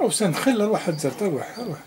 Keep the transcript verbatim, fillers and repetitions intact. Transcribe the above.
أو سنخلى روح تزرت روح روح.